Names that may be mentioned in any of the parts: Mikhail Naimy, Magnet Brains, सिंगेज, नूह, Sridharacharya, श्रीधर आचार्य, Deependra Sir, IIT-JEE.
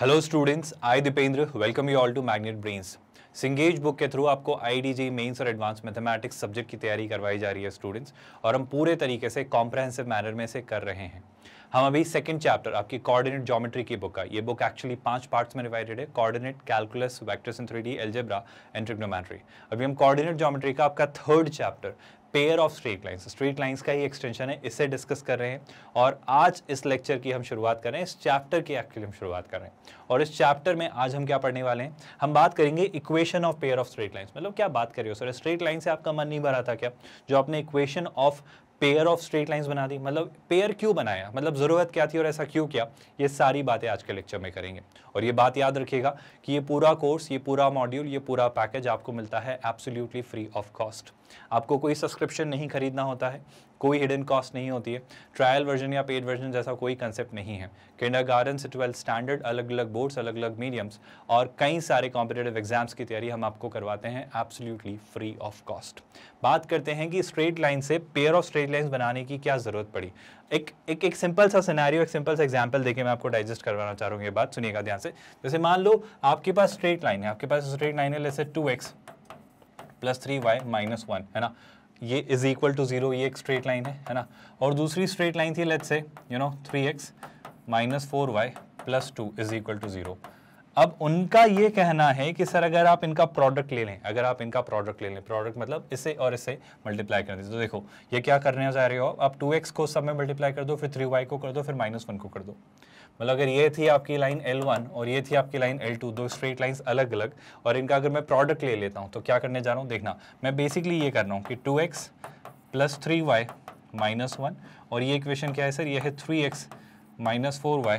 Hello students, I Dipendra welcome you all to magnet brains. सिंगेज book के through आपको IIT-JEE mains और advance mathematics subject की तैयारी करवाई जा रही है स्टूडेंट्स, और हम पूरे तरीके से कॉम्प्रहेंसिव मैनर में से कर रहे हैं। हम अभी सेकंड चैप्टर आपकी कोऑर्डिनेट ज्योमेट्री की बुक का, ये बुक एक्चुअली 5 पार्ट्स में डिवाइडेड है, coordinate, calculus, vectors in 3D, algebra and trigonometry. अभी हम कोऑर्डिनेट ज्योमेट्री का आपका third chapter pair of straight lines का ही एक्सटेंशन है, इसे डिस्कस कर रहे हैं। और आज इस लेक्चर की हम शुरुआत कर रहे हैं, इस चैप्टर की एक्चुअली हम शुरुआत कर रहे हैं। और इस चैप्टर में आज हम क्या पढ़ने वाले हैं, हम बात करेंगे equation of pair of straight lines. मतलब क्या बात कर रहे हो सर, स्ट्रेट लाइन से आपका मन नहीं भरा था क्या, जो आपने equation of pair of straight lines बना दी? मतलब पेयर क्यों बनाया, मतलब ज़रूरत क्या थी और ऐसा क्यों किया, ये सारी बातें आज के लेक्चर में करेंगे। और ये बात याद रखिएगा कि ये पूरा कोर्स, ये पूरा मॉड्यूल, ये पूरा पैकेज आपको मिलता है एब्सोल्युटली फ्री ऑफ कॉस्ट। आपको कोई सब्सक्रिप्शन नहीं खरीदना होता है, कोई हिडन कॉस्ट नहीं होती है, ट्रायल वर्जन या पेड वर्जन जैसा कोई कंसेप्ट नहीं है। किंडरगार्टन से 12th स्टैंडर्ड, अलग अलग बोर्ड्स, अलग अलग मीडियम्स और कई सारे कॉम्पिटिटिव एग्जाम्स की तैयारी हम आपको करवाते हैं एब्सोल्युटली फ्री ऑफ कॉस्ट। बात करते हैं कि स्ट्रेट लाइन से पेयर ऑफ स्ट्रेट लाइंस बनाने की क्या ज़रूरत पड़ी। एक सिंपल सा सिनेरियो, एक सिंपल सा एग्जांपल देके मैं आपको डाइजेस्ट करवाना चाह रहा हूँ। ये बात सुनिएगा ध्यान से। जैसे मान लो आपके पास स्ट्रेट लाइन है, आपके पास स्ट्रेट लाइन है जैसे 2x + 3y - 1, है ना, ये इज इक्वल टू 0, ये एक स्ट्रेट लाइन है ना। और दूसरी स्ट्रेट लाइन थी लेट्स से 3x - 4y + 2 is equal to 0। अब उनका ये कहना है कि सर अगर आप इनका प्रोडक्ट ले लें, प्रोडक्ट मतलब इसे और इसे मल्टीप्लाई कर दें, तो देखो ये क्या करने जा रहे हो आप, 2x को सब में मल्टीप्लाई कर दो, फिर 3y को कर दो, फिर -1 को कर दो। मतलब अगर ये थी आपकी लाइन L1 और ये थी आपकी लाइन L2, दो स्ट्रेट लाइंस अलग अलग, और इनका अगर मैं प्रोडक्ट ले लेता हूँ तो क्या करने जा रहा हूँ, देखना मैं बेसिकली ये कर रहा हूँ कि 2x + 3y - 1, और ये इक्वेशन क्या है सर, ये है 3x - 4y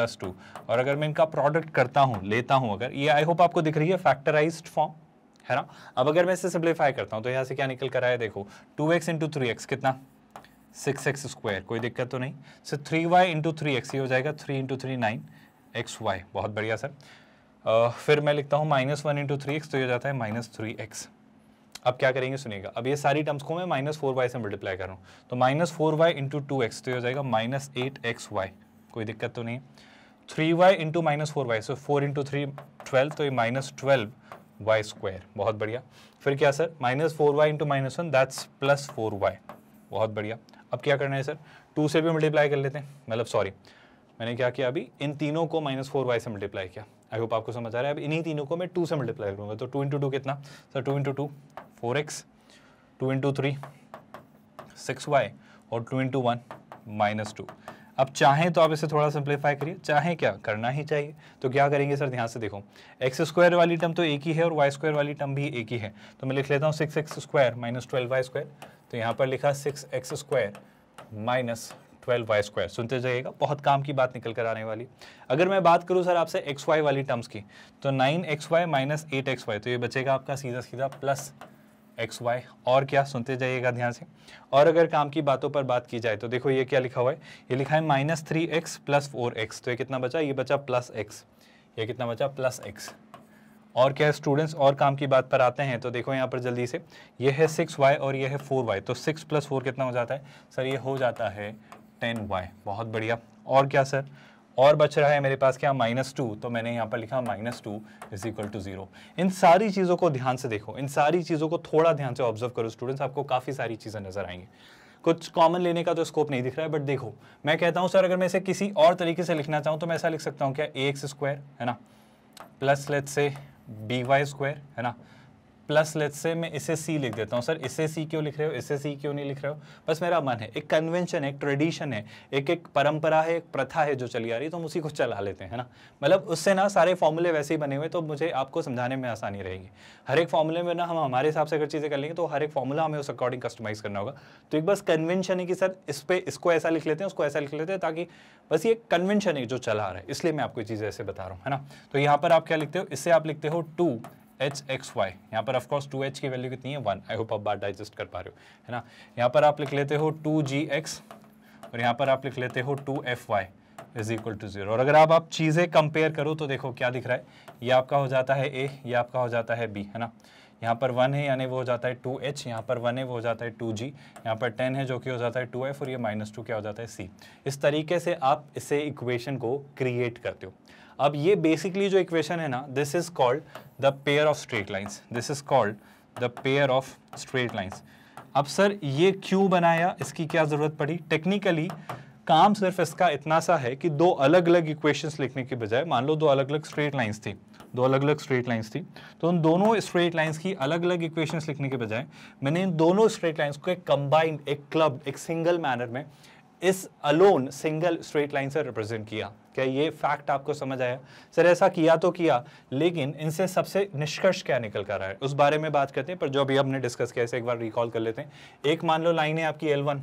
+ 2। और अगर मैं इनका प्रोडक्ट करता हूँ, लेता हूँ, अगर ये, आई होप आपको दिख रही है फैक्टराइज्ड फॉर्म, है ना। अब अगर मैं इसे सिंप्लीफाई करता हूँ तो यहाँ से क्या निकल कर आया, देखो 2x × 3x कितना, 6x स्क्वायर, कोई दिक्कत तो नहीं। सर 3y × 3x ये हो जाएगा 3 × 3 9xy, बहुत बढ़िया सर। फिर मैं लिखता हूँ -1 × 3x तो ये हो जाता है -3x। अब क्या करेंगे सुनिएगा, अब ये सारी टर्म्स को मैं -4y से मल्टीप्लाई कर रहा हूँ, तो -4y × 2x तो ये हो जाएगा -8xy, कोई दिक्कत तो नहीं। 3y × -4y सो 4 × 3 12, तो ये -12y स्क्वायर, बहुत बढ़िया। फिर क्या सर, -4y × -1 दैट्स +4y, बहुत बढ़िया। अब क्या करना है सर, 2 से भी मल्टीप्लाई कर लेते हैं, मतलब सॉरी मैंने क्या किया, अभी इन तीनों को -4y से मल्टीप्लाई किया, आई होप आपको समझ आ रहा है। अब इन्हीं तीनों को मैं 2 से मल्टीप्लाई करूँगा, तो 2 × 2 कितना सर, 2 × 2 4x, 2 × 3 6y और 2 × 1 -2। अब चाहें तो आप इसे थोड़ा सिंप्लीफाई करिए, चाहें क्या करना ही चाहिए, तो क्या करेंगे सर, ध्यान से देखो x² वाली टर्म तो एक ही है और y² वाली टर्म भी एक ही है, तो मैं लिख लेता हूँ 6x² - 12y², तो यहाँ पर लिखा 6x² - 12y²। सुनते जाइएगा, बहुत काम की बात निकल कर आने वाली। अगर मैं बात करूँ सर आपसे xy वाली टर्म्स की, तो 9xy - 8xy, तो ये बचेगा आपका सीधा सीधा +xy। और क्या, सुनते जाइएगा ध्यान से। और अगर काम की बातों पर बात की जाए तो देखो ये क्या लिखा हुआ है, ये लिखा है -3x + 4x, तो ये कितना बचा, ये बचा +x, ये कितना बचा +x। और क्या स्टूडेंट्स, और काम की बात पर आते हैं तो देखो यहाँ पर जल्दी से, ये है 6y और ये है 4y, तो 6 + 4 कितना हो जाता है सर, ये हो जाता है 10y, बहुत बढ़िया। और क्या सर, और बच रहा है मेरे पास क्या, -2, तो मैंने यहाँ पर लिखा -2 = 0। इन सारी चीज़ों को ध्यान से देखो, इन सारी चीज़ों को थोड़ा ध्यान से ऑब्जर्व करो स्टूडेंट्स, आपको काफ़ी सारी चीज़ें नजर आएंगी। कुछ कॉमन लेने का तो स्कोप नहीं दिख रहा है, बट देखो मैं कहता हूँ सर अगर मैं इसे किसी और तरीके से लिखना चाहूँ तो मैं ऐसा लिख सकता हूँ क्या, ax² है ना प्लस लेट्स से by² है ना प्लस लेट्स से मैं इसे c लिख देता हूँ। सर इसे c क्यों लिख रहे हो, इसे c क्यों नहीं लिख रहे हो, बस मेरा मन है, एक कन्वेंशन है, एक ट्रेडिशन है, एक परंपरा है, एक प्रथा है जो चली आ रही है, तो हम उसी को चला लेते हैं, है ना। मतलब उससे ना सारे फॉर्मूले वैसे ही बने हुए, तो मुझे आपको समझाने में आसानी रहेगी। हर एक फॉर्मूले में ना हम हमारे हिसाब से अगर चीज़ें कर लेंगे तो हर एक फॉर्मूला हमें उस अकॉर्डिंग कस्टमाइज़ करना होगा। तो एक बस कन्वेंशन है कि सर इस पर इसको ऐसा लिख लेते हैं, उसको ऐसा लिख लेते हैं, ताकि बस ये कन्वेंशन है जो चला रहा है, इसलिए मैं आपको चीज़ें ऐसे बता रहा हूँ, है ना। तो यहाँ पर आप क्या लिखते हो, इससे आप लिखते हो 2hxy, यहाँ पर ऑफकोर्स 2h की वैल्यू कितनी है, 1, आई होप आप बात डाइजेस्ट कर पा रहे हो, है ना। यहाँ पर आप लिख लेते हो 2gx और यहाँ पर आप लिख लेते हो 2fy = 0। और अगर आप चीज़ें कंपेयर करो तो देखो क्या दिख रहा है, ये आपका हो जाता है a, ये आपका हो जाता है b, है ना। यहाँ पर 1 है यानी वो हो जाता है 2h, यहाँ पर 1 है वो हो जाता है 2g, यहाँ पर 10 है जो कि हो जाता है 2f, और ये -2 क्या हो जाता है c। इस तरीके से आप इसे इक्वेशन को क्रिएट करते हो। अब ये बेसिकली जो इक्वेशन है ना, this is called the pair of straight lines, this is called the pair of straight lines. अब सर ये क्यों बनाया, इसकी क्या ज़रूरत पड़ी? टेक्निकली काम सिर्फ इसका इतना सा है कि दो अलग अलग इक्वेशंस लिखने के बजाय, मान लो दो अलग अलग स्ट्रेट लाइंस थी, दो अलग अलग स्ट्रेट लाइंस थी, तो उन दोनों स्ट्रेट लाइंस की अलग अलग इक्वेशंस लिखने के बजाय मैंने इन दोनों स्ट्रेट लाइंस को एक कंबाइंड, एक क्लब्ड, एक सिंगल मैनर में इस अलोन सिंगल स्ट्रेट लाइन से रिप्रेजेंट किया। क्या ये फैक्ट आपको समझ आया? सर ऐसा किया तो किया, लेकिन इनसे सबसे निष्कर्ष क्या निकल कर रहा है उस बारे में बात करते हैं। पर जो अभी हमने डिस्कस किया इसे एक बार रिकॉल कर लेते हैं। एक मान लो लाइन है आपकी L1,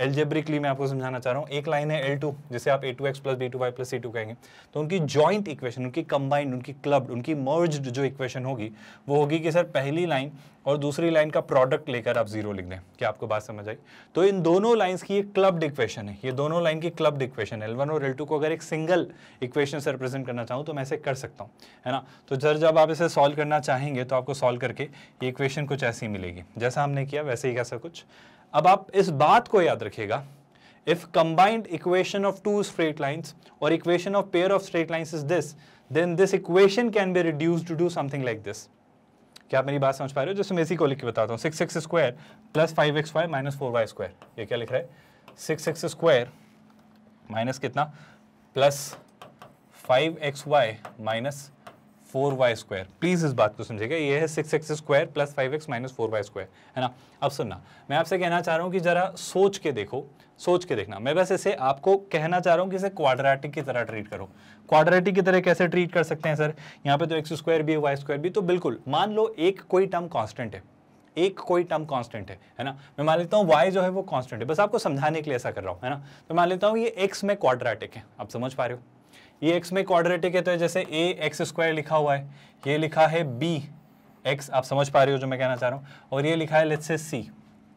एल्जेब्रिकली मैं आपको समझाना चाह रहा हूँ। एक लाइन है L2 जिसे आप A2x plus B2y plus C2 कहेंगे, तो उनकी जॉइंट इक्वेशन, उनकी कंबाइंड, उनकी क्लब्ड, उनकी मर्ज्ड जो इक्वेशन होगी वो होगी कि सर पहली लाइन और दूसरी लाइन का प्रोडक्ट लेकर आप जीरो लिख दें। क्या आपको बात समझ आई? तो इन दोनों लाइंस की एक क्लब्ड इक्वेशन है, ये दोनों लाइन की क्लब्ड इक्वेशन है। L1 और L2 को अगर एक सिंगल इक्वेशन से रिप्रेजेंट करना चाहूँ तो मैं ऐसे कर सकता हूँ, है ना। तो सर जब आप इसे सॉल्व करना चाहेंगे तो आपको सॉल्व करके ये इक्वेशन कुछ ऐसी मिलेगी, जैसा हमने किया वैसे ही कैसा कुछ। अब आप इस बात को याद रखिएगा, if combined equation of two straight lines और equation of pair of straight lines is this, then this equation can be reduced to do something like this. क्या आप मेरी बात समझ पा रहे हो? जैसे मैं इसी को लिख के बताता हूँ, 6x square plus 5xy minus 4y square. ये क्या लिख रहा है? 6x स्क्वायर माइनस कितना plus 5xy minus 4y square. Please इस बात को समझिएगा, ये है 6x square plus 5x minus 4y square, है ना। अब सुनना, मैं आपसे कहना चाह रहा हूँ कि जरा सोच के देखो, सोच के देखना। मैं बस इसे आपको कहना चाह रहा हूँ कि इसे क्वाड्रेटिक की तरह ट्रीट करो। क्वाड्रेटिक की तरह कैसे ट्रीट कर सकते हैं सर? यहाँ पे तो x स्क्वायर भी है, y स्क्वायर भी। तो बिल्कुल मान लो एक कोई टर्म कॉन्स्टेंट है, एक कोई टर्म कांस्टेंट है ना। मैं मान लेता हूँ y जो है वो कांस्टेंट है, बस आपको समझाने के लिए ऐसा कर रहा हूँ, है ना। तो मान लेता हूँ ये x में क्वाड्रेटिक है, आप समझ पा रहे हो, ये x में क्वाड्रेटिक है। तो जैसे a एक्स स्क्वायर लिखा हुआ है, ये लिखा है b x, आप समझ पा रहे हो जो मैं कहना चाह रहा हूँ, और ये लिखा है लेट्स से c।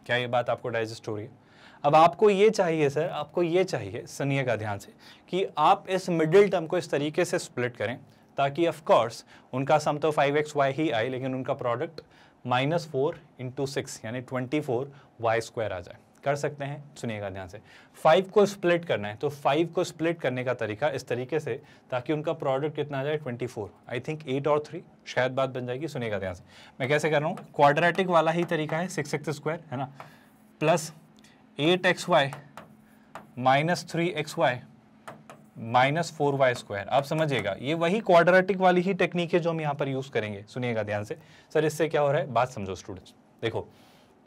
क्या ये बात आपको डाइजेस्ट हो रही है? अब आपको ये चाहिए सर, आपको ये चाहिए, सुनिएगा ध्यान से, कि आप इस मिडिल टर्म को इस तरीके से स्प्लिट करें ताकि ऑफ कोर्स उनका सम तो 5xy ही आए, लेकिन उनका प्रोडक्ट माइनस 4 इंटू 6 यानी 24y स्क्वायर आ जाए। कर सकते हैं? सुनिएगा ध्यान से, 5 को स्प्लिट करना है तो 5 को स्प्लिट करने का तरीका इस तरीके से ताकि उनका प्रोडक्ट कितना आ जाए 24। आई थिंक 8 और 3 शायद बात बन जाएगी। सुनिएगा ध्यान से, मैं कैसे कर रहा हूँ, क्वाड्रेटिक वाला ही तरीका है, 6x स्क्वायर है ना plus 8xy minus 3xy minus 4y square. आप समझिएगा, ये वही क्वाड्रेटिक वाली ही टेक्निक है जो हम यहाँ पर यूज़ करेंगे। सुनिएगा ध्यान से, सर इससे क्या हो रहा है बात समझो स्टूडेंट्स। देखो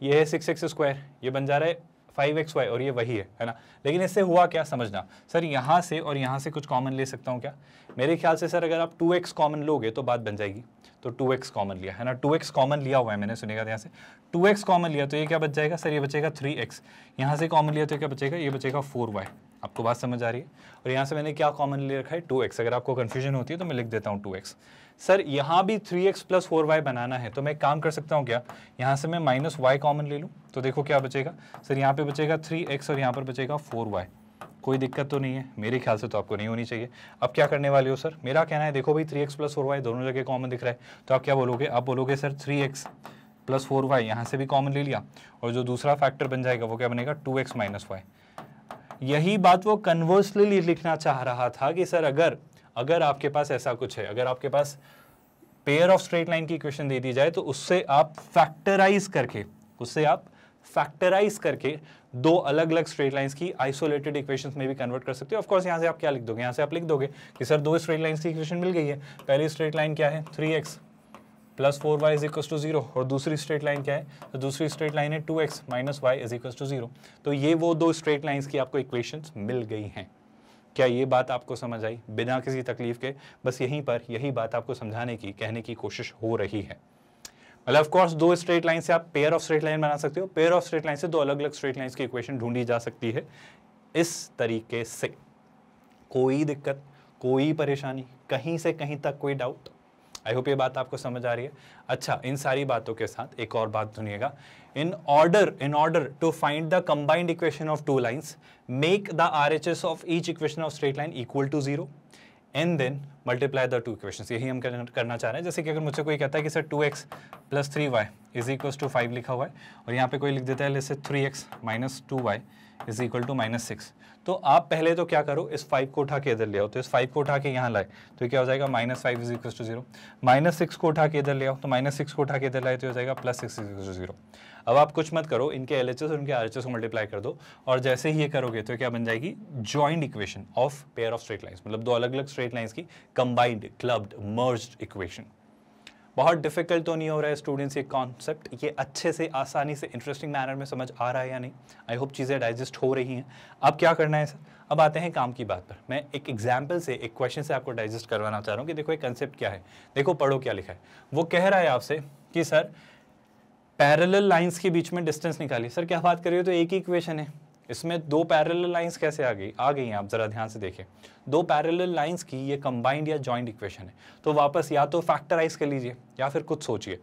ये है 6x स्क्वायर, ये बन जा रहा है 5xy और ये वही है ना। लेकिन इससे हुआ क्या समझना, सर यहाँ से और यहाँ से कुछ कॉमन ले सकता हूँ क्या? मेरे ख्याल से सर अगर आप 2x कॉमन लोगे तो बात बन जाएगी, तो 2x कॉमन लिया है ना, 2x कॉमन लिया हुआ है मैंने। सुनेगा ध्यान से, 2x कॉमन लिया तो ये क्या बच जाएगा सर? ये बचेगा 3x। यहाँ से कॉमन लिया तो क्या बचेगा? ये बचेगा 4y। आपको बात समझ आ रही है? और यहाँ से मैंने क्या कॉमन ले रखा है? 2x। अगर आपको कन्फ्यूजन होती है तो मैं लिख देता हूँ 2x। सर यहाँ भी 3x प्लस 4y बनाना है तो मैं काम कर सकता हूँ क्या, यहाँ से मैं माइनस y कॉमन ले लूँ तो देखो क्या बचेगा सर, यहाँ पे बचेगा 3x और यहाँ पर बचेगा 4y। कोई दिक्कत तो नहीं है मेरे ख्याल से, तो आपको नहीं होनी चाहिए। अब क्या करने वाले हो सर, मेरा कहना है देखो भाई 3x प्लस 4y दोनों जगह कॉमन दिख रहा है, तो आप क्या बोलोगे? आप बोलोगे सर 3x प्लस 4y यहाँ से भी कॉमन ले लिया और जो दूसरा फैक्टर बन जाएगा वो क्या बनेगा? 2x minus y। यही बात वो कन्वर्सली लिखना चाह रहा था कि सर अगर आपके पास ऐसा कुछ है, अगर आपके पास पेयर ऑफ स्ट्रेट लाइन की इक्वेशन दे दी जाए तो उससे आप फैक्टराइज करके दो अलग अलग स्ट्रेट लाइंस की आइसोलेटेड इक्वेशंस में भी कन्वर्ट कर सकते हो। ऑफ कोर्स यहाँ से आप क्या लिख दोगे, यहाँ से आप लिख दोगे कि सर दो स्ट्रेट लाइंस की इक्वेशन मिल गई है। पहली स्ट्रेट लाइन क्या है? 3x plus 4y is equal to 0। और दूसरी स्ट्रेट लाइन क्या है? तो दूसरी स्ट्रेट लाइन है 2x minus y is equal to 0। तो ये वो दो स्ट्रेट लाइंस की आपको इक्वेशंस मिल गई हैं। क्या ये बात आपको समझ आई बिना किसी तकलीफ के? बस यहीं पर यही बात आपको समझाने की, कहने की कोशिश हो रही है। मतलब ऑफकोर्स दो स्ट्रेट लाइन से आप पेयर ऑफ स्ट्रेट लाइन बना सकते हो, पेयर ऑफ स्ट्रेट लाइन से दो अलग अलग स्ट्रेट लाइंस की इक्वेशन ढूंढी जा सकती है इस तरीके से। कोई दिक्कत, कोई परेशानी, कहीं से कहीं तक कोई डाउट? आई होप ये बात आपको समझ आ रही है। अच्छा, इन सारी बातों के साथ एक और बात सुनिएगा। In order to find the combined equation of two lines, make the RHS of each equation of straight line equal to 0 and then multiply the two equations, यही हम करना चाह रहे हैं। जैसे कि अगर मुझसे कोई कहता है कि sir 2x + 3y is equal to 5 लिखा हुआ है और यहाँ पे कोई लिख देता है जैसे 3x - 2y is equal to -6, तो आप पहले तो क्या करो, इस 5 को उठा के इधर ले आओ, तो इस 5 को उठा के यहाँ लाए तो क्या हो जाएगा -5 इज इक्वल टू 0, -6 को उठा के इधर ले आओ तो -6 को उठा के इधर लाए तो हो जाएगा +6 इज इक्वल टू 0। अब आप कुछ मत करो, इनके LHS और इनके RHS को मल्टीप्लाई कर दो और जैसे ही ये करोगे तो क्या बन जाएगी joined equation of pair of straight lines, मतलब दो अलग अलग स्ट्रेट लाइन्स की कंबाइंड क्लब्ड मर्ज्ड इक्वेशन। बहुत डिफिकल्ट तो नहीं हो रहा है स्टूडेंट्स ये कॉन्सेप्ट, ये अच्छे से आसानी से इंटरेस्टिंग मैनर में समझ आ रहा है या नहीं? आई होप चीज़ें डाइजेस्ट हो रही हैं। अब क्या करना है सर, अब आते हैं काम की बात पर। मैं एक एग्जाम्पल से, एक क्वेश्चन से आपको डाइजेस्ट करवाना चाह रहा हूँ कि देखो ये कंसेप्ट क्या है, देखो पढ़ो क्या लिखा है। वो कह रहा है आपसे कि सर पैरेलल लाइंस के बीच में डिस्टेंस निकालिए। सर क्या बात कर रहे हो, तो एक ही इक्वेशन है, इसमें दो पैरेलल लाइंस कैसे आ गई हैं? आप ज़रा ध्यान से देखें, दो पैरेलल लाइंस की ये कंबाइंड या जॉइंट इक्वेशन है, तो वापस या तो फैक्टराइज कर लीजिए या फिर कुछ सोचिए।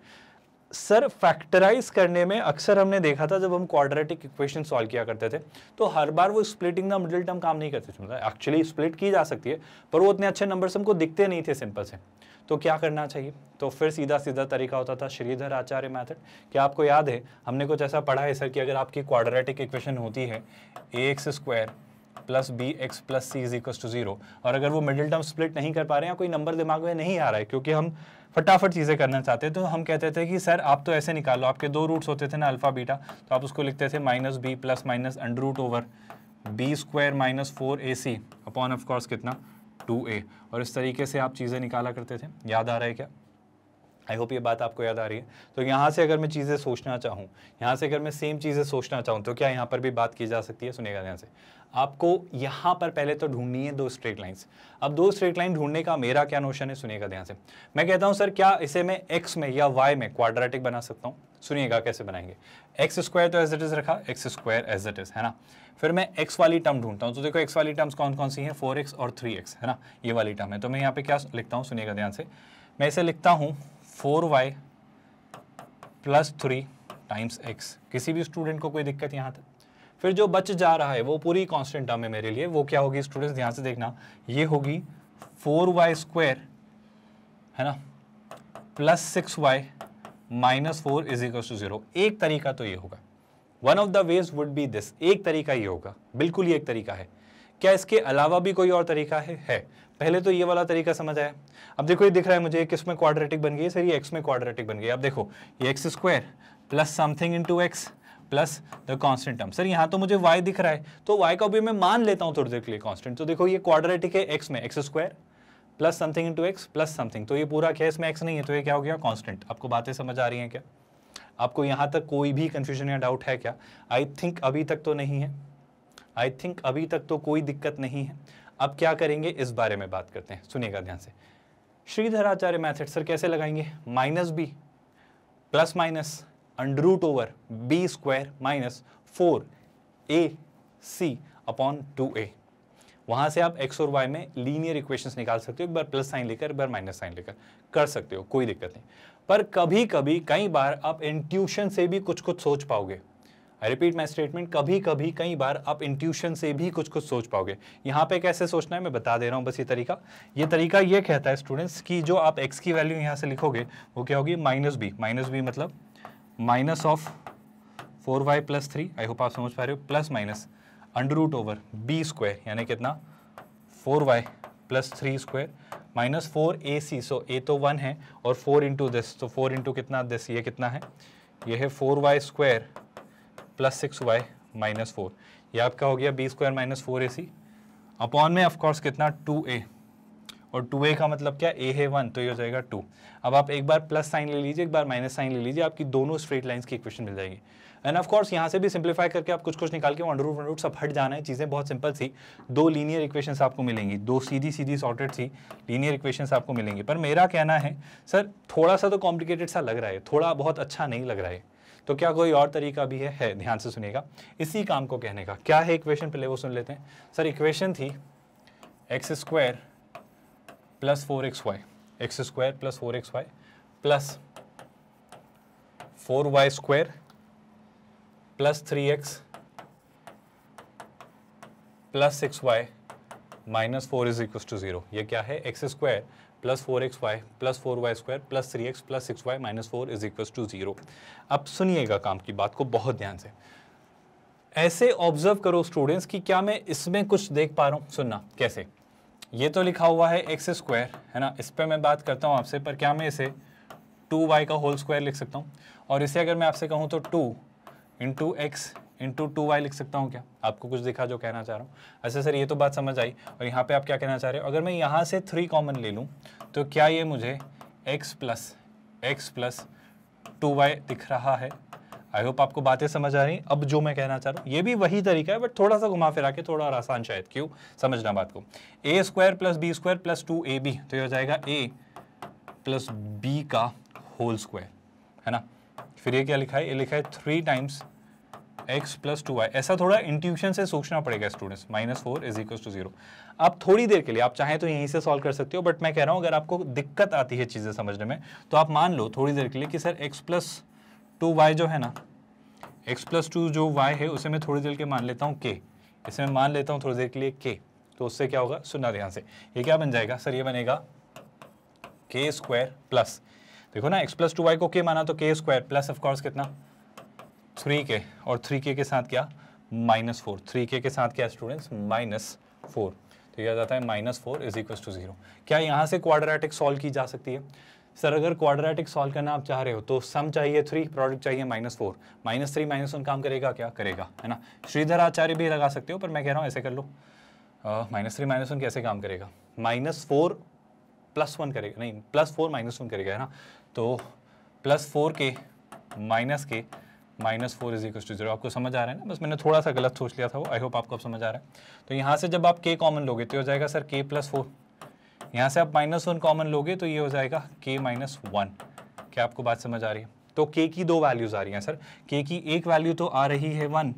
सर फैक्टराइज करने में अक्सर हमने देखा था जब हम क्वाड्रेटिक इक्वेशन सॉल्व किया करते थे तो हर बार वो स्प्लिटिंग द मिडिल टर्म काम नहीं करते थे, मतलब एक्चुअली स्प्लिट की जा सकती है पर वो उतने अच्छे नंबर्स हमको दिखते नहीं थे सिंपल से। तो क्या करना चाहिए, तो फिर सीधा तरीका होता था श्रीधर आचार्य मैथड। क्या आपको याद है हमने कुछ ऐसा पढ़ा है सर कि अगर आपकी क्वाड्रेटिक इक्वेशन होती है ax² + bx + c is equal to 0 और अगर वो मिडिल टर्म स्प्लिट नहीं कर पा रहे हैं, कोई नंबर दिमाग में नहीं आ रहा है क्योंकि हम फटाफट चीज़ें करना चाहते हैं, तो हम कहते थे कि सर आप तो ऐसे निकालो, आपके दो रूट्स होते थे ना अल्फा बीटा, तो आप उसको लिखते थे -b ± √/b² - 4ac upon of course कितना 2a, और इस तरीके से आप चीज़ें निकाला करते थे। याद आ रहा है क्या? आई होप ये बात आपको याद आ रही है। तो यहाँ से अगर मैं चीज़ें सोचना चाहूँ, यहाँ से अगर मैं सेम चीज़ें सोचना चाहूँ तो क्या यहाँ पर भी बात की जा सकती है? सुनिएगा ध्यान से, आपको यहाँ पर पहले तो ढूंढनी है दो स्ट्रेट लाइंस। अब दो स्ट्रेट लाइन ढूंढने का मेरा क्या नोशन है, सुनिएगा ध्यान से। मैं कहता हूँ सर क्या इसे मैं x में या y में क्वाड्रेटिक बना सकता हूँ? सुनिएगा कैसे बनाएंगे। x² तो एज इट इज़ रखा, x² एज इट इज़ है ना, फिर मैं x वाली टर्म ढूंढता हूँ। तो देखो x वाली टर्म्स कौन कौन सी हैं, 4x और 3x है ना, ये वाली टर्म है। तो मैं यहाँ पे क्या लिखता हूँ, सुनिएगा ध्यान से, मैं इसे लिखता हूँ 4y + 3 टाइम्स x। किसी भी स्टूडेंट को कोई दिक्कत यहाँ तक? फिर जो बच जा रहा है वो पूरी कांस्टेंट टर्म है मेरे लिए, वो क्या होगी स्टूडेंट्स ध्यान से देखना, ये होगी 4y² है ना + 6y - 4 इज इक्वल टू 0। एक तरीका तो ये होगा, one of the ways would be this, एक तरीका ये होगा, बिल्कुल ही एक तरीका है। क्या इसके अलावा भी कोई और तरीका है? पहले तो ये वाला तरीका समझ आया। अब देखो ये दिख रहा है मुझे किस में क्वाड्रेटिक बन गई है, सर ये x में क्वाड्रेटिक बन गई है। अब देखो ये x² + something into x plus the constant term. Sir यहाँ तो मुझे y दिख रहा है तो y का भी मैं मान लेता हूँ थोड़ी देर के लिए कांस्टेंट। तो देखो ये क्वाड्रेटिक है x में, x² + something into x plus something, तो ये पूरा क्या है, इसमें x नहीं है तो ये क्या हो गया कांस्टेंट। आपको बातें समझ आ रही हैं क्या? आपको यहाँ तक कोई भी कन्फ्यूजन या डाउट है क्या? आई थिंक अभी तक तो नहीं है, आई थिंक अभी तक तो कोई दिक्कत नहीं है। अब क्या करेंगे इस बारे में बात करते हैं, सुनिएगा ध्यान से। श्रीधराचार्य मैथड सर कैसे लगाएंगे, -b ± √/b² - 4ac upon 2a। वहाँ से आप x और y में लीनियर इक्वेशंस निकाल सकते हो, एक बार प्लस साइन लेकर एक बार माइनस साइन लेकर कर सकते हो, कोई दिक्कत नहीं। पर कभी कभी कई बार आप इंट्यूशन से भी कुछ कुछ सोच पाओगे। आई रिपीट माई स्टेटमेंट, कभी कभी कई बार आप इंट्यूशन से भी कुछ कुछ सोच पाओगे। यहाँ पे कैसे सोचना है मैं बता दे रहा हूँ, बस ये तरीका। ये तरीका ये कहता है स्टूडेंट्स कि जो आप x की वैल्यू यहाँ से लिखोगे वो क्या होगी -b मतलब -4y + 3। आई होप आप समझ पा रहे हो। ± √/b² यानी कितना 4y + 3² - 4ac। सो a तो 1 है और 4 into this, तो 4 into कितना दिस, ये कितना है, ये है 4y² + 6y - 4। ये आपका हो गया b² - 4ac अपॉन में ऑफकोर्स कितना 2a, और 2a का मतलब क्या, a है 1 तो ये हो जाएगा 2। अब आप एक बार प्लस साइन ले लीजिए, एक बार माइनस साइन ले लीजिए, आपकी दोनों स्ट्रेट लाइंस की इक्वेशन मिल जाएगी। एंड ऑफकोर्स यहाँ से भी सिंप्लीफाई करके आप कुछ कुछ निकाल के वन रूट सब हट जाना है। चीज़ें बहुत सिंपल सी, दो लीनियर इक्वेशंस आपको मिलेंगी, दो सीधी सॉर्टेड सी लीनियर इक्वेशंस आपको मिलेंगी। पर मेरा कहना है सर थोड़ा सा तो कॉम्प्लिकेटेड सा लग रहा है, थोड़ा बहुत अच्छा नहीं लग रहा है, तो क्या कोई और तरीका भी है? ध्यान से सुनिएगा इसी काम को कहने का। क्या है इक्वेशन, पहले वो सुन लेते हैं। सर इक्वेशन थी x² + 4xy + 4y² + 4y² + 3x + 6y minus 4 is equal to 0। ये क्या है? X square plus 4xy plus 4y square plus 3x plus 6y minus 4 is equal to 0। अब सुनिएगा काम की बात को बहुत ध्यान से, ऐसे ऑब्जर्व करो स्टूडेंट्स कि क्या मैं इसमें कुछ देख पा रहा हूँ। सुनना कैसे, ये तो लिखा हुआ है एक्स स्क्वायर है ना, इस पर मैं बात करता हूँ आपसे, पर क्या मैं इसे 2y का होल स्क्वायर लिख सकता हूँ? और इसे अगर मैं आपसे कहूँ तो 2 इंटू x इंटू 2y लिख सकता हूँ क्या? आपको कुछ दिखा जो कहना चाह रहा हूँ? अच्छा सर ये तो बात समझ आई, और यहाँ पे आप क्या कहना चाह रहे हो? अगर मैं यहाँ से 3 कॉमन ले लूँ तो क्या ये मुझे x प्लस 2y दिख रहा है? आई होप आपको बातें समझ आ रही हैं। अब जो मैं कहना चाह रहा हूँ ये भी वही तरीका है, बट थोड़ा सा घुमा फिरा के, थोड़ा और आसान शायद, क्यों समझना बात को। A square plus b square plus 2ab, तो ये हो जाएगा ए प्लस बी का होल स्क्वायर है ना। फिर ये क्या लिखा है? ये लिखा है 3 टाइम्स x प्लस 2y। ऐसा थोड़ा इंट्यूशन से सोचना पड़ेगा स्टूडेंट्स। -4 is equal to 0। आप थोड़ी देर के लिए, आप चाहें तो यहीं से सॉल्व कर सकते हो, बट मैं कह रहा हूँ अगर आपको दिक्कत आती है चीज़ें समझने में तो आप मान लो थोड़ी देर के लिए कि सर x प्लस 2y जो है ना, x प्लस 2 जो y है उसे मैं थोड़ी देर के मान लेता हूँ k, इसे मैं मान लेता हूँ थोड़ी देर के लिए k। तो उससे क्या होगा? सुनना ध्यान से, ये क्या बन जाएगा सर? ये बनेगा k स्क्वायर प्लस, देखो ना x प्लस 2y को k माना तो k स्क्वायर प्लस ऑफकोर्स कितना 3k, और 3k के साथ क्या -4, 3k के साथ क्या स्टूडेंट्स -4। तो यह जाता है -4 इज इक्वल टू 0। क्या यहाँ से क्वाड्रेटिक सॉल्व की जा सकती है? सर अगर क्वाड्रेटिक सॉल्व करना आप चाह रहे हो तो सम चाहिए 3, प्रोडक्ट चाहिए -4, -3 -1 काम करेगा क्या? करेगा है ना। श्रीधराचार्य भी लगा सकते हो, पर मैं कह रहा हूँ ऐसे कर लो, -3 -1 कैसे काम करेगा? -4 +1 करेगा, नहीं +4 -1 करेगा है ना। तो +4k -4 इज इक्वल टू 0। आपको समझ आ रहा है ना, बस मैंने थोड़ा सा गलत सोच लिया था वो। आई होप आपको अब समझ आ रहा है। तो यहाँ से जब आप k कॉमन लोगे तो हो जाएगा सर k + 4, यहाँ से आप -1 कॉमन लोगे तो ये हो जाएगा k - 1। क्या आपको बात समझ आ रही है? तो k की दो वैल्यूज आ रही हैं सर, k की एक वैल्यू तो आ रही है 1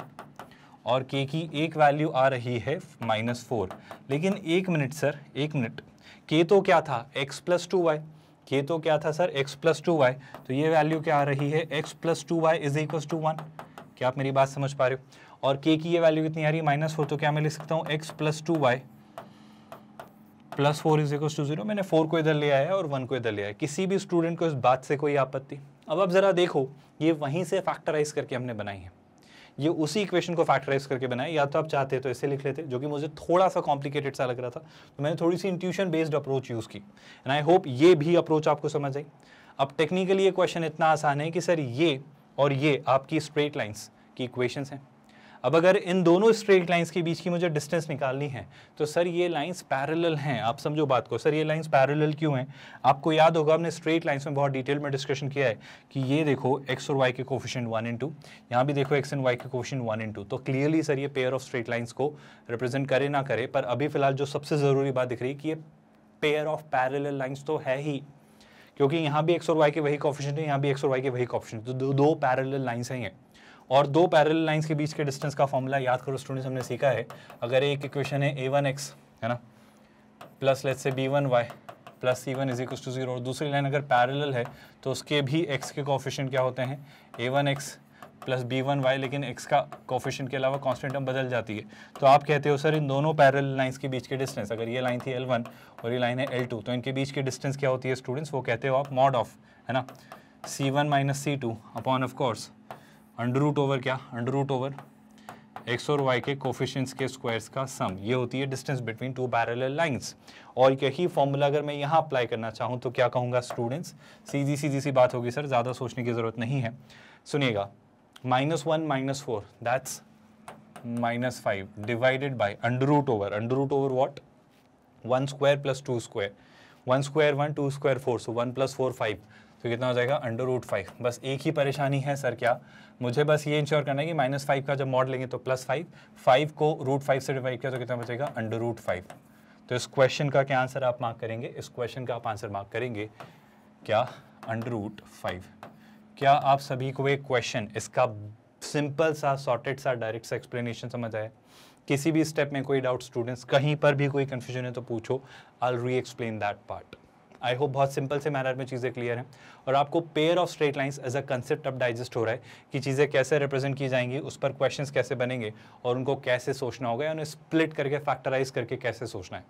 और k की एक वैल्यू आ रही है -4। लेकिन एक मिनट सर, एक मिनट, k तो क्या था x प्लस 2y, ये तो क्या था सर x प्लस 2y, तो ये वैल्यू क्या आ रही है x plus 2y is equal to 1। क्या आप मेरी बात समझ पा रहे हो? और k की ये वैल्यू कितनी आ रही है? -4, तो क्या मैं लिख सकता हूँ x plus 2y + 4 is equal to 0। मैंने 4 को इधर ले आया और 1 को इधर ले आया। किसी भी स्टूडेंट को इस बात से कोई आपत्ति? अब आप ज़रा देखो, ये वहीं से फैक्टराइज करके हमने बनाई है, ये उसी इक्वेशन को फैक्टराइज करके बनाए। या तो आप चाहते तो ऐसे लिख लेते, जो कि मुझे थोड़ा सा कॉम्प्लिकेटेड सा लग रहा था, तो मैंने थोड़ी सी इंट्यूशन बेस्ड अप्रोच यूज़ की। एंड आई होप ये भी अप्रोच आपको समझ आई। अब टेक्निकली ये क्वेश्चन इतना आसान है कि सर ये और ये आपकी स्ट्रेट लाइन्स की इक्वेशंस हैं। अब अगर इन दोनों स्ट्रेट लाइन्स के बीच की मुझे डिस्टेंस निकालनी है तो सर ये लाइन्स पैरेलल हैं। आप समझो बात को, सर ये लाइन्स पैरेलल क्यों हैं? आपको याद होगा हमने स्ट्रेट लाइन्स में बहुत डिटेल में डिस्कशन किया है कि ये देखो एक्स और वाई के कोफिशिएंट 1 और 2, यहाँ भी देखो एक्स एंड वाई के कोफिशिएंट 1 और 2। तो क्लियरली सर ये पेयर ऑफ स्ट्रेट लाइन्स को रिप्रेजेंट करे ना करे, पर अभी फिलहाल जो सबसे ज़रूरी बात दिख रही है कि ये पेयर ऑफ पैरेलल लाइन्स तो है ही, क्योंकि यहाँ भी एक्स और वाई के वही कोफिशिएंट है, यहाँ भी एक्स और वाई के वही कोफिशिएंट, तो दो पैरेलल लाइन्स हैं। और दो पैरेलल लाइंस के बीच के डिस्टेंस का फॉर्मूला याद करो स्टूडेंट्स, हमने सीखा है। अगर एक इक्वेशन है a1x है ना प्लस लेट्स से b1y plus c1 is equal to 0, और दूसरी लाइन अगर पैरेलल है तो उसके भी x के कोफिशिएंट क्या होते हैं? a1x प्लस b1y, लेकिन x का कोफिशिएंट के अलावा कांस्टेंट टर्म बदल जाती है। तो आप कहते हो सर इन दोनों पैरेलल लाइंस के बीच के डिस्टेंस, अगर ये लाइन थी l1 और ये लाइन है l2, तो इनके बीच की डिस्टेंस क्या होती है स्टूडेंट्स? वो कहते हो आप मॉड ऑफ है ना c1 - c2 upon of course under root over क्या? अंडर रूट ओवर एक्स और वाई के कोफिशिएंट्स के स्क्वायर्स का सम। ये होती है distance between two parallel lines. और यही फॉर्मूला अगर मैं यहाँ अप्लाई करना चाहूँ तो क्या कहूँगा स्टूडेंट्स? सीधी सी बात होगी सर, ज़्यादा सोचने की ज़रूरत नहीं है। सुनिएगा, -1 - 4 that's -5 divided by under root over what 1² + 2², 1², 1, 2², 4, so 1 + 4 5, तो कितना हो जाएगा अंडर रूट 5। बस एक ही परेशानी है सर, क्या? मुझे बस ये इंश्योर करना है कि -5 का जब मॉड लेंगे तो +5, 5 को √5 से डिवाइड किया तो कितना बचेगा? Under root 5। तो इस क्वेश्चन का क्या आंसर आप मार्क करेंगे? इस क्वेश्चन का आप आंसर मार्क करेंगे क्या? Under root 5। क्या आप सभी को एक क्वेश्चन, इसका सिंपल सा, सॉर्टेड सा, डायरेक्ट सा एक्सप्लेनेशन समझ आया? किसी भी स्टेप में कोई डाउट स्टूडेंट्स, कहीं पर भी कोई कन्फ्यूजन है तो पूछो, I will re explain that part. I hope बहुत सिंपल से मैनर में चीज़ें क्लियर हैं और आपको pair of straight lines as a concept अब डाइजेस्ट हो रहा है कि चीज़ें कैसे रिप्रेजेंट की जाएंगी, उस पर क्वेश्चंस कैसे बनेंगे और उनको कैसे सोचना होगा, उन्हें स्प्लिट करके फैक्टराइज करके कैसे सोचना है।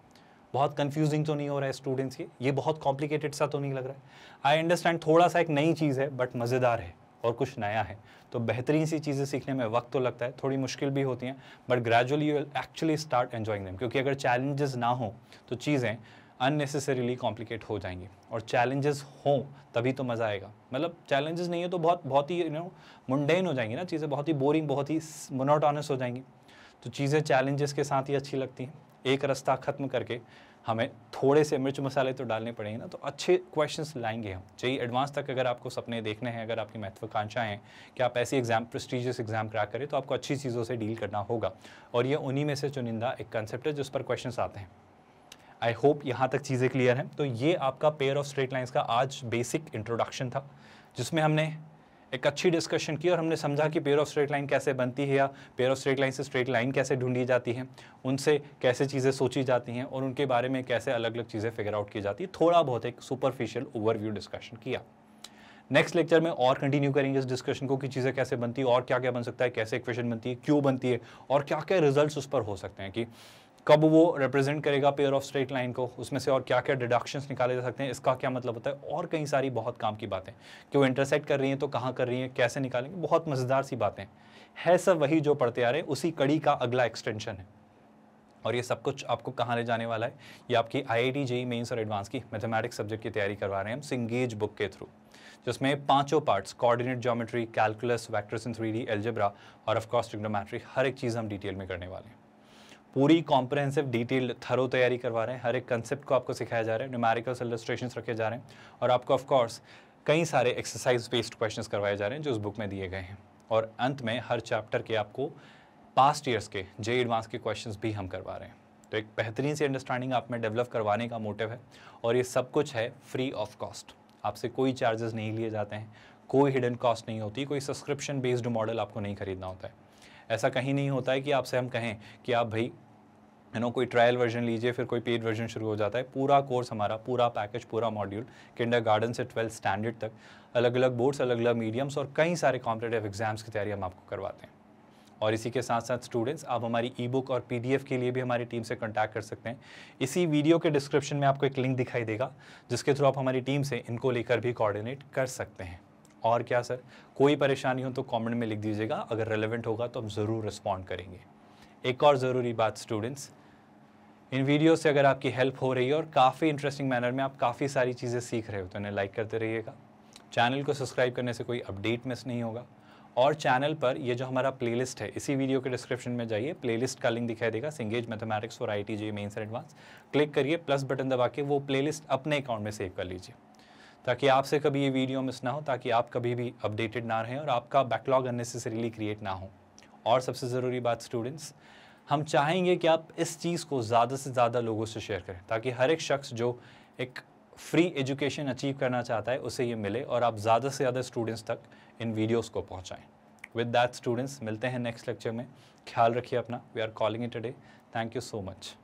बहुत कंफ्यूजिंग तो नहीं हो रहा है स्टूडेंट्स, ये बहुत कॉम्प्लिकेटेड सा तो नहीं लग रहा है। आई अंडरस्टैंड थोड़ा सा एक नई चीज़ है बट मज़ेदार है और कुछ नया है, तो बेहतरीन सी चीज़ें सीखने में वक्त तो लगता है, थोड़ी मुश्किल भी होती हैं but gradually you will actually start enjoying them, क्योंकि अगर चैलेंजेस ना हो तो चीज़ें अननेसेसरीली कॉम्प्लिकेट हो जाएंगी और चैलेंजेस हों तभी तो मज़ा आएगा। मतलब चैलेंजेस नहीं है तो बहुत ही मुंडेन हो जाएंगी ना चीज़ें, बहुत ही बोरिंग, बहुत ही मोनोटोनस हो जाएंगी। तो चीज़ें चैलेंजेस के साथ ही अच्छी लगती हैं। एक रास्ता ख़त्म करके हमें थोड़े से मिर्च मसाले तो डालने पड़ेंगे ना, तो अच्छे क्वेश्चंस लाएंगे हम। चाहिए एडवांस तक अगर आपको सपने देखने हैं, अगर आपकी महत्वाकांक्षाएं हैं कि आप ऐसी एग्जाम, प्रेस्टीजियस एग्जाम क्रैक करें, तो आपको अच्छी चीज़ों से डील करना होगा और ये उन्हीं में से चुनिंदा एक कंसेप्ट है जिस पर क्वेश्चंस आते हैं। आई होप यहाँ तक चीज़ें क्लियर हैं। तो ये आपका पेयर ऑफ स्ट्रेट लाइन्स का आज बेसिक इंट्रोडक्शन था, जिसमें हमने एक अच्छी डिस्कशन की और हमने समझा कि पेयर ऑफ स्ट्रेट लाइन कैसे बनती है या पेयर ऑफ स्ट्रेट लाइन से स्ट्रेट लाइन कैसे ढूंढी जाती है, उनसे कैसे चीज़ें सोची जाती हैं और उनके बारे में कैसे अलग अलग चीज़ें फिगर आउट की जाती है। थोड़ा बहुत एक सुपरफिशियल ओवरव्यू डिस्कशन किया। नेक्स्ट लेक्चर में और कंटिन्यू करेंगे इस डिस्कशन को कि चीज़ें कैसे बनती है और क्या क्या बन सकता है, कैसे इक्वेशन बनती है, क्यों बनती है और क्या क्या रिजल्ट्स उस पर हो सकते हैं, कि कब वो रिप्रेजेंट करेगा पेयर ऑफ स्ट्रेट लाइन को, उसमें से और क्या क्या डिडक्शंस निकाले जा सकते हैं, इसका क्या मतलब होता है और कई सारी बहुत काम की बातें कि वो इंटरसेक्ट कर रही हैं तो कहाँ कर रही हैं, कैसे निकालेंगे, बहुत मज़ेदार सी बातें है। सब वही जो पढ़ते आ रहे हैं उसी कड़ी का अगला एक्सटेंशन है और ये सब कुछ आपको कहाँ ले जाने वाला है, ये आपकी IIT JEE मेन्स और एडवांस की मैथमेटिक्स सब्जेक्ट की तैयारी करवा रहे हैं हम सिंगेज बुक के थ्रू, जिसमें पांचों parts coordinate geometry, calculus, vectors in 3D, algebra और ऑफकोर्स ट्रिग्नोमेट्री, हर एक चीज़ हम डिटेल में करने वाले हैं। पूरी कॉम्प्रहेंसिव डिटेल्ड थरो तैयारी करवा रहे हैं, हर एक कंसेप्ट को आपको सिखाया जा रहा है, न्यूमेरिकल्स, इलस्ट्रेशंस रखे जा रहे हैं और आपको ऑफकोर्स कई सारे एक्सरसाइज बेस्ड क्वेश्चंस करवाए जा रहे हैं जो उस बुक में दिए गए हैं। और अंत में हर चैप्टर के आपको पास्ट ईयर्स के JEE एडवांस के क्वेश्चंस भी हम करवा रहे हैं। तो एक बेहतरीन सी अंडरस्टैंडिंग आप में डेवलप करवाने का मोटिव है और ये सब कुछ है फ्री ऑफ कॉस्ट, आपसे कोई चार्जेस नहीं लिए जाते हैं, कोई हिडन कॉस्ट नहीं होती, कोई सब्सक्रिप्शन बेस्ड मॉडल आपको नहीं खरीदना होता है। ऐसा कहीं नहीं होता है कि आपसे हम कहें कि आप भाई कोई ट्रायल वर्जन लीजिए फिर कोई पेड वर्जन शुरू हो जाता है। पूरा कोर्स हमारा, पूरा पैकेज, पूरा मॉड्यूल किंडरगार्टन से 12th स्टैंडर्ड तक, अलग अलग बोर्ड्स, अलग अलग मीडियम्स और कई सारे कॉम्पिटिटिव एग्जाम्स की तैयारी हम आपको करवाते हैं। और इसी के साथ साथ स्टूडेंट्स आप हमारी ई-बुक और PDF के लिए भी हमारी टीम से कॉन्टैक्ट कर सकते हैं। इसी वीडियो के डिस्क्रिप्शन में आपको एक लिंक दिखाई देगा जिसके थ्रू आप हमारी टीम से इनको लेकर भी कोऑर्डिनेट कर सकते हैं। और क्या सर, कोई परेशानी हो तो कमेंट में लिख दीजिएगा, अगर रेलेवेंट होगा तो हम ज़रूर रिस्पॉन्ड करेंगे। एक और ज़रूरी बात स्टूडेंट्स, इन वीडियो से अगर आपकी हेल्प हो रही है और काफ़ी इंटरेस्टिंग मैनर में आप काफ़ी सारी चीज़ें सीख रहे हो तो इन्हें लाइक करते रहिएगा। चैनल को सब्सक्राइब करने से कोई अपडेट मिस नहीं होगा और चैनल पर ये जो हमारा प्लेलिस्ट है, इसी वीडियो के डिस्क्रिप्शन में जाइए, प्लेलिस्ट का लिंक दिखाई देगा, सिंगेज मैथमेटिक्स और IIT JEE mains advance, click करिए, प्लस बटन दबा के वो प्लेलिस्ट अपने अकाउंट में सेव कर लीजिए ताकि आपसे कभी ये वीडियो मिस ना हो, ताकि आप कभी भी अपडेटेड ना रहें और आपका बैकलॉग अननेसेसरीली क्रिएट ना हो। और सबसे ज़रूरी बात स्टूडेंट्स, हम चाहेंगे कि आप इस चीज़ को ज़्यादा से ज़्यादा लोगों से शेयर करें ताकि हर एक शख्स जो एक फ्री एजुकेशन अचीव करना चाहता है उसे ये मिले और आप ज़्यादा से ज़्यादा स्टूडेंट्स तक इन वीडियोस को पहुँचाएँ। विद दैट स्टूडेंट्स, मिलते हैं नेक्स्ट लेक्चर में। ख्याल रखिए अपना। We are calling it a day. Thank you so much.